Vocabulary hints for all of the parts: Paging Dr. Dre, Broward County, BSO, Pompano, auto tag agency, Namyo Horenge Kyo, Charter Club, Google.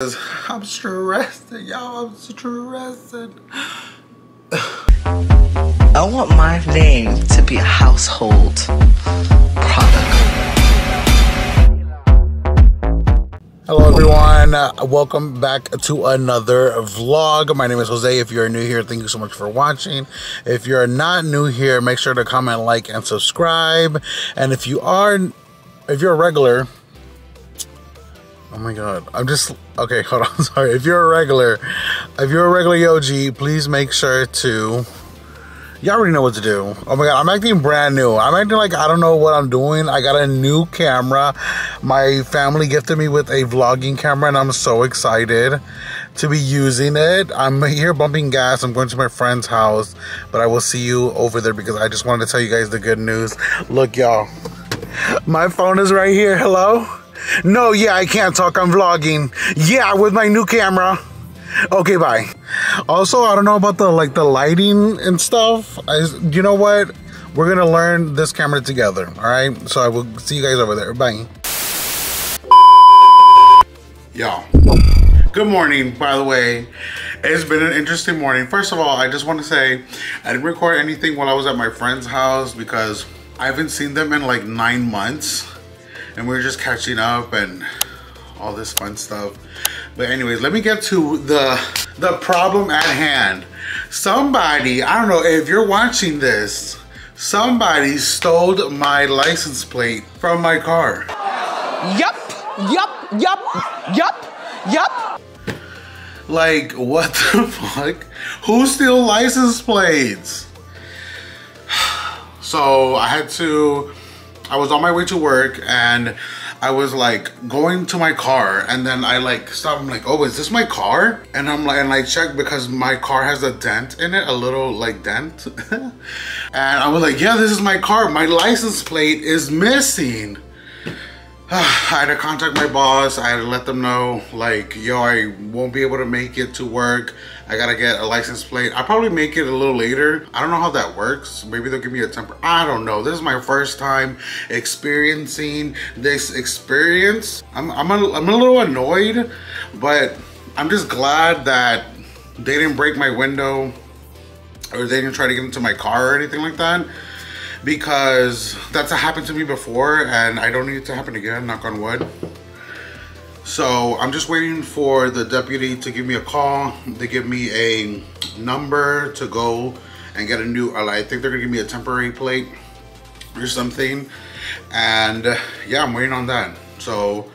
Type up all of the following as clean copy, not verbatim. I'm stressing, y'all. I'm stressing. I want my name to be a household product. Hello, everyone. Welcome back to another vlog. My name is Jose. If you're new here, thank you so much for watching. If you're not new here, make sure to comment, like, and subscribe. And if you're a regular, oh my god, okay, hold on, sorry. If you're a regular OG, please make sure to, y'all already know what to do. Oh my god, I'm acting brand new. I'm acting like I don't know what I'm doing. I got a new camera. My family gifted me with a vlogging camera and I'm so excited to be using it. I'm here bumping gas. I'm going to my friend's house, but I will see you over there because I just wanted to tell you guys the good news. Look, y'all, my phone is right here, hello? No, yeah, I can't talk, I'm vlogging. Yeah, with my new camera. Okay, bye. Also, I don't know about the lighting and stuff. You know what? We're gonna learn this camera together, all right? So I will see you guys over there, bye. Y'all, good morning, by the way. It's been an interesting morning. First of all, I just wanna say, I didn't record anything while I was at my friend's house because I haven't seen them in like 9 months. And we were just catching up and all this fun stuff. But anyways, let me get to the problem at hand. Somebody, I don't know if you're watching this, somebody stole my license plate from my car. Yup. Like, what the fuck? Who steals license plates? So I was on my way to work and I was like going to my car and then I like stopped. I'm like, oh, is this my car? And I'm like, and I checked because my car has a dent in it, a little like dent. And I was like, yeah, this is my car. My license plate is missing. I had to contact my boss. I had to let them know like, yo, I won't be able to make it to work. I gotta get a license plate. I'll probably make it a little later. I don't know how that works. Maybe they'll give me a temporary, I don't know. This is my first time experiencing this experience. I'm a little annoyed, but I'm just glad that they didn't break my window or they didn't try to get into my car or anything like that, because that's happened to me before and I don't need it to happen again, knock on wood. So I'm just waiting for the deputy to give me a call. They give me a number to go and get a new, I think they're gonna give me a temporary plate or something. And yeah, I'm waiting on that. So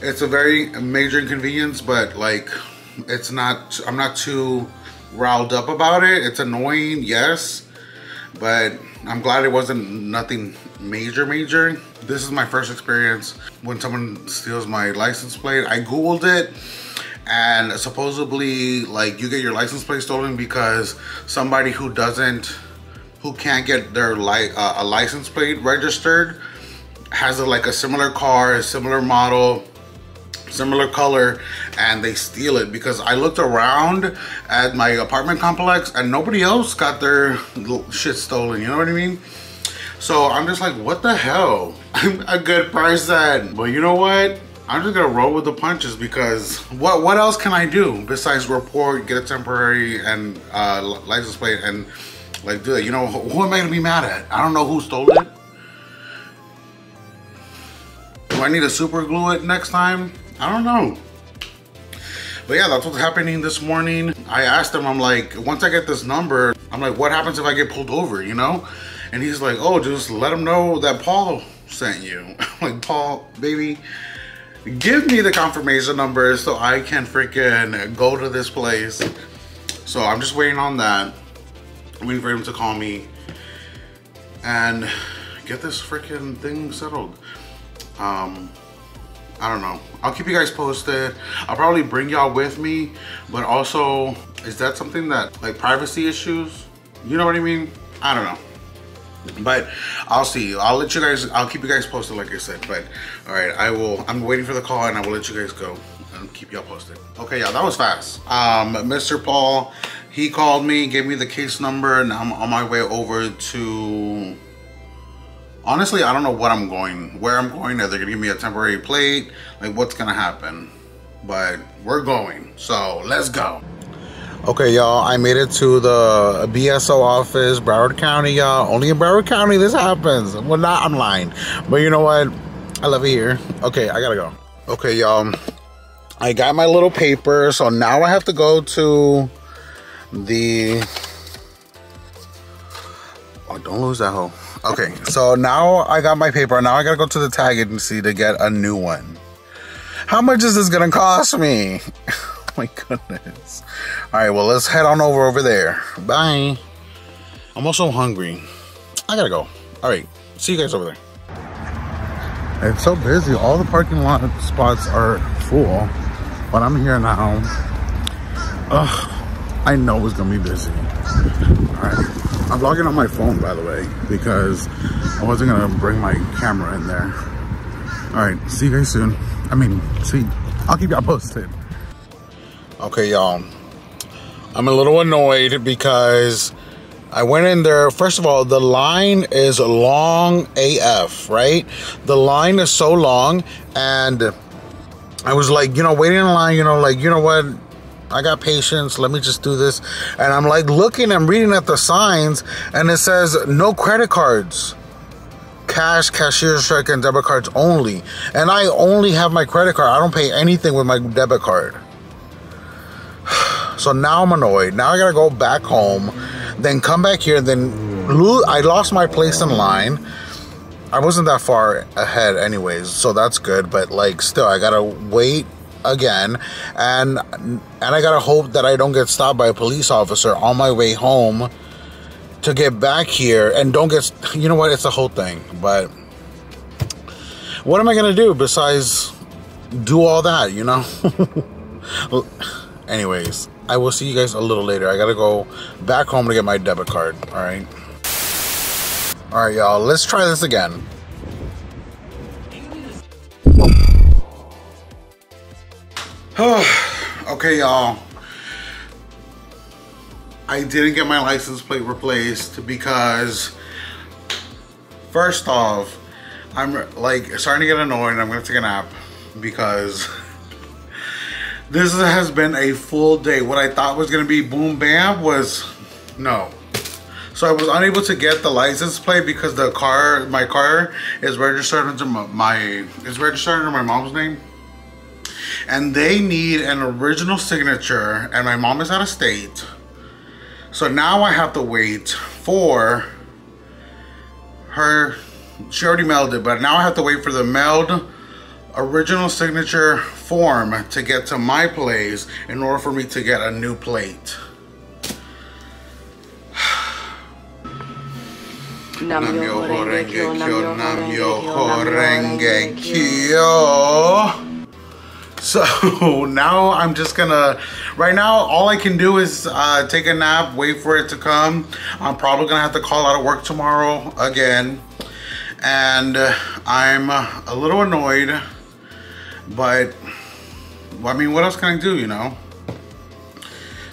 it's a very major inconvenience, but like, it's not, I'm not too riled up about it. It's annoying, yes, but I'm glad it wasn't nothing major. This is my first experience when someone steals my license plate. I Googled it and supposedly like you get your license plate stolen because somebody who can't get their a license plate registered has a similar car, a similar model, similar color, and they steal it. Because I looked around at my apartment complex and nobody else got their shit stolen, you know what I mean? So I'm just like, what the hell? I'm a good person. But you know what? I'm just gonna roll with the punches because what else can I do besides report, get a temporary and license plate and like do it? You know, who am I gonna be mad at? I don't know who stole it. Do I need to super glue it next time? I don't know. But yeah, that's what's happening this morning. I asked him, I'm like, once I get this number, I'm like, what happens if I get pulled over, you know? And he's like, oh, just let him know that Paul sent you. I'm like, Paul, baby, give me the confirmation number so I can freaking go to this place. So I'm just waiting on that. I'm waiting for him to call me and get this freaking thing settled. I don't know. I'll keep you guys posted. I'll probably bring y'all with me, but also, is that something that, like, privacy issues? You know what I mean? I don't know. But I'll see you. I'll keep you guys posted like I said. But all right, I'm waiting for the call and I will let you guys go and keep y'all posted. Okay, y'all, that was fast. Mr. Paul, he called me, gave me the case number and I'm on my way over to, honestly, I don't know where I'm going. Are they gonna give me a temporary plate? Like, what's gonna happen? but we're going, so let's go. Okay, y'all, I made it to the BSO office, Broward County, y'all. Only in Broward County this happens. Well, not online, but you know what? I love it here. Okay, I gotta go. Okay, y'all, I got my little paper, so now I have to go to the... Oh, don't lose that hoe. Okay, so now I got my paper. Now I gotta go to the tag agency to get a new one. How much is this gonna cost me? My goodness. All right, well, let's head on over there. Bye. I'm also hungry. I gotta go. All right, see you guys over there. It's so busy. All the parking lot spots are full, but I'm here now. Ugh, I know it's gonna be busy. All right, I'm vlogging on my phone, by the way, because I wasn't gonna bring my camera in there. All right, see you guys soon. I mean, see, I'll keep y'all posted. Okay, y'all, I'm a little annoyed because I went in there. First of all, the line is long AF, right? The line is so long, and I was like, you know, waiting in line, you know, like, you know what? I got patience, let me just do this. And I'm like looking and reading at the signs, and it says no credit cards. Cash, cashier's check, and debit cards only. And I only have my credit card. I don't pay anything with my debit card. So now I'm annoyed. Now I gotta go back home, then come back here, then I lost my place in line. I wasn't that far ahead anyways, so that's good, but like still I gotta wait again, and I gotta hope that I don't get stopped by a police officer on my way home to get back here, and don't get, you know what, it's the whole thing. But what am I gonna do besides do all that, you know? Well, anyways, I will see you guys a little later. I gotta go back home to get my debit card. All right, y'all, let's try this again. Okay, y'all, I didn't get my license plate replaced because first off, I'm like starting to get annoyed. I'm gonna take a nap because this has been a full day. What I thought was gonna be boom bam was no. So I was unable to get the license plate because the car, my car is registered under my mom's name. And they need an original signature, and my mom is out of state. So now I have to wait for her. She already mailed it, but now I have to wait for the mailed original signature form to get to my place in order for me to get a new plate. Namyo Horenge Kyo, Namyo Horenge Kyo. So now I'm just gonna, right now all I can do is take a nap, wait for it to come. I'm probably gonna have to call out of work tomorrow again. And I'm a little annoyed, but I mean, what else can I do, you know?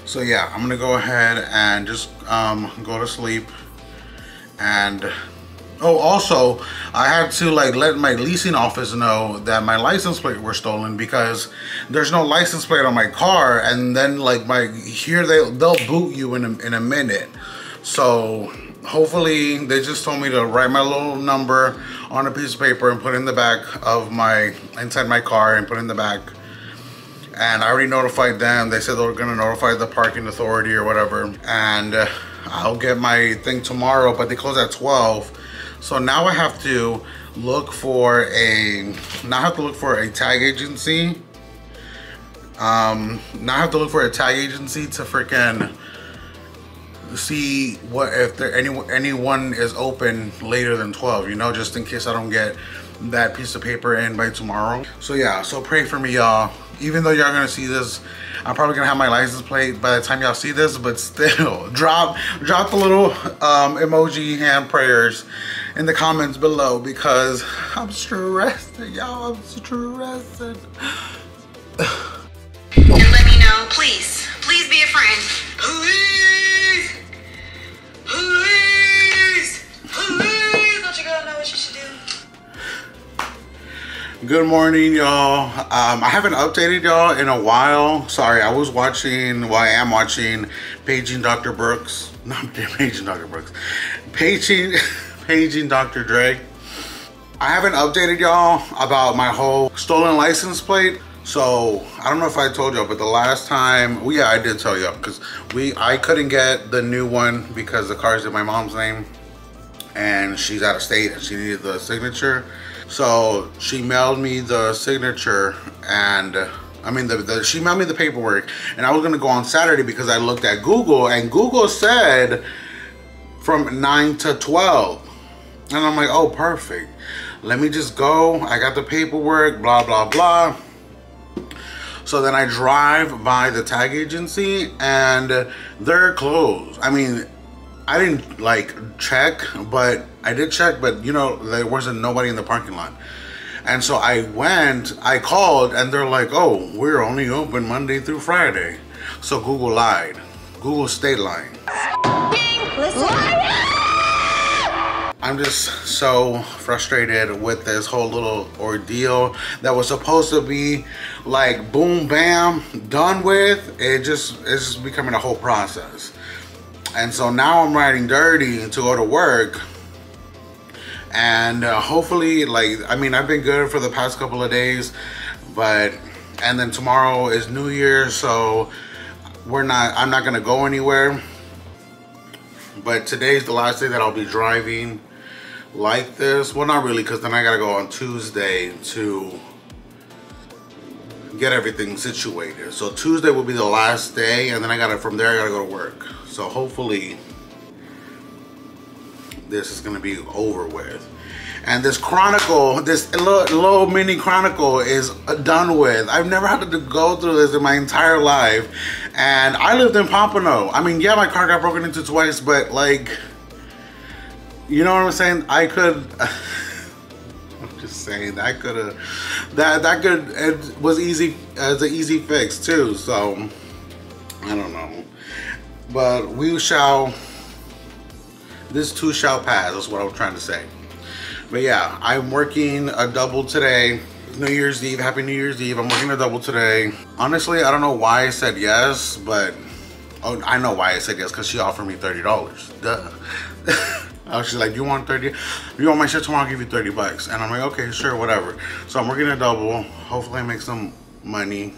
So yeah, I'm gonna go ahead and just go to sleep. And oh, also, I had to like let my leasing office know that my license plate were stolen because there's no license plate on my car, and then like my here they'll boot you in a minute. So hopefully they just told me to write my little number on a piece of paper and put it in the back of my And I already notified them. They said they were gonna notify the parking authority or whatever, and I'll get my thing tomorrow. But they close at 12. So now I have to look for a, tag agency. Now I have to look for a tag agency to freaking see what, if there anyone is open later than 12, you know, just in case I don't get that piece of paper in by tomorrow. So yeah, so pray for me, y'all. Even though y'all gonna see this, I'm probably gonna have my license plate by the time y'all see this, but still, drop the little emoji hand prayers in the comments below because I'm stressing, y'all, I'm stressing. And let me know, please, please be a friend. Please, please, please, don't you girl know what you should do? Good morning, y'all. I haven't updated y'all in a while. Sorry, I was watching, well, I am watching Paging Dr. Dre. I haven't updated y'all about my whole stolen license plate. So I don't know if I told y'all, but the last time, well, yeah, I did tell y'all, because I couldn't get the new one because the car's in my mom's name and she's out of state and she needed the signature. So she mailed me the signature, and I mean, she mailed me the paperwork, and I was gonna go on Saturday because I looked at Google, and Google said from 9 to 12. And I'm like, oh, perfect. Let me just go. I got the paperwork, blah, blah, blah. So then I drive by the tag agency, and they're closed. I mean, I didn't like check, but I did check, but you know, there wasn't nobody in the parking lot. And so I called, and they're like, oh, we're only open Monday through Friday. So Google lied. Google stayed lying. I'm just so frustrated with this whole little ordeal that was supposed to be like boom, bam, done with. It's just becoming a whole process. And so now I'm riding dirty to go to work, and hopefully, like, I mean, I've been good for the past couple of days, but, and then tomorrow is New Year's, so I'm not gonna go anywhere. But today's the last day that I'll be driving like this. Well, not really, because then I gotta go on Tuesday to get everything situated. So Tuesday will be the last day, and then from there I gotta go to work. So hopefully this is gonna be over with. And this chronicle, this little mini chronicle is done with. I've never had to go through this in my entire life. And I lived in Pompano. I mean, yeah, my car got broken into twice, but like, you know what I'm saying? I'm just saying, it was easy, as an easy fix too. So I don't know. But this too shall pass, is what I'm trying to say. But yeah, I'm working a double today. New Year's Eve, happy New Year's Eve. I'm working a double today. Honestly, I don't know why I said yes, but, oh, I know why I said yes, because she offered me $30, duh. She's like, you want 30? You want my shit tomorrow, I'll give you 30 bucks. And I'm like, okay, sure, whatever. So I'm working a double, hopefully I make some money.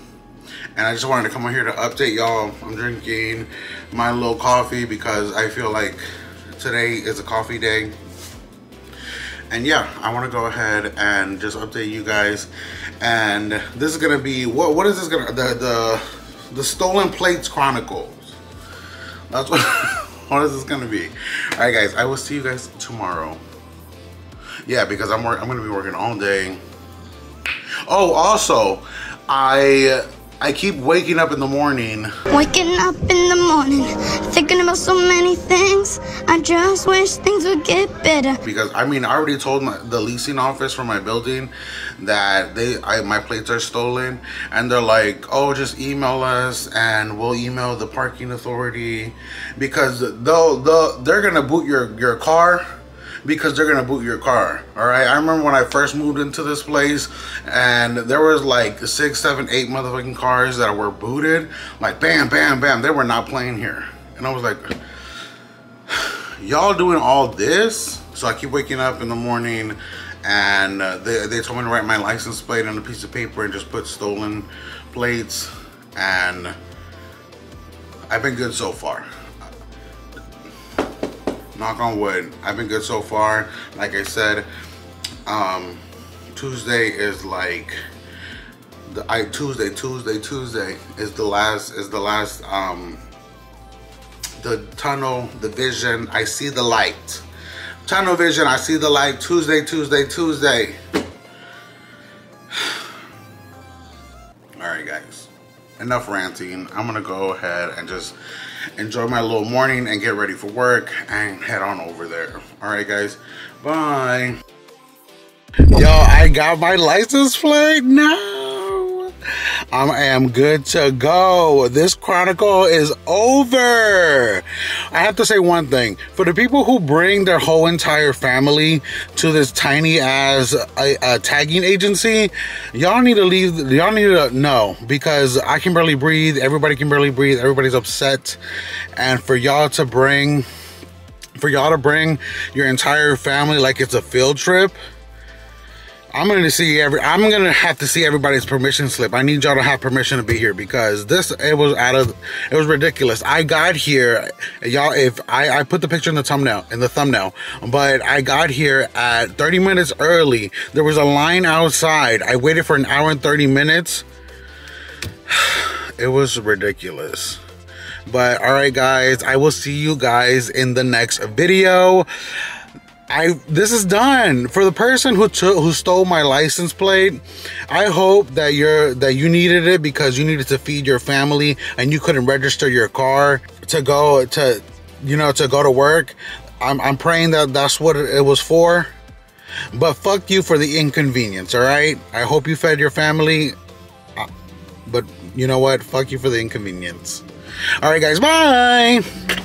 And I just wanted to come on here to update y'all. I'm drinking my little coffee because I feel like today is a coffee day. And yeah, I want to go ahead and just update you guys. And this is gonna be what is this gonna the Stolen Plates Chronicles? That's what. What is this gonna be? All right, guys. I will see you guys tomorrow. Yeah, because I'm gonna be working all day. Oh, also. I keep waking up in the morning. Waking up in the morning, thinking about so many things. I just wish things would get better. Because I mean, I already told the leasing office for my building that my plates are stolen, and they're like, oh, just email us and we'll email the parking authority, because they're gonna boot your car. Because they're gonna boot your car, all right? I remember when I first moved into this place, and there was like 6, 7, 8 motherfucking cars that were booted. Like bam, bam, bam, they were not playing here. And I was like, y'all doing all this? So I keep waking up in the morning, and they told me to write my license plate on a piece of paper and just put stolen plates, and I've been good so far. Knock on wood, I've been good so far. Like I said, Tuesday is like Tuesday is the last the tunnel, the vision. I see the light. Tunnel vision, I see the light. Tuesday. All right, guys, enough ranting. I'm gonna go ahead and just enjoy my little morning and get ready for work and head on over there. All right, guys, bye. Yo, I got my license plate now. I am good to go. This chronicle is over. I have to say one thing. For the people who bring their whole entire family to this tiny ass tagging agency, y'all need to leave. Y'all need to know, because I can barely breathe. Everybody can barely breathe. Everybody's upset. And for y'all to bring, your entire family like it's a field trip, I'm gonna have to see everybody's permission slip. I need y'all to have permission to be here, because this, it was ridiculous. I got here, y'all, I put the picture in the thumbnail, but I got here at 30 minutes early. There was a line outside. I waited for an hour and 30 minutes. It was ridiculous. But all right, guys, I will see you guys in the next video. This is done. For the person who stole my license plate, I hope that you needed it because you needed to feed your family and you couldn't register your car to go to, to go to work. I'm praying that that's what it was for. But fuck you for the inconvenience, all right? I hope you fed your family, but you know what? Fuck you for the inconvenience. All right, guys, bye.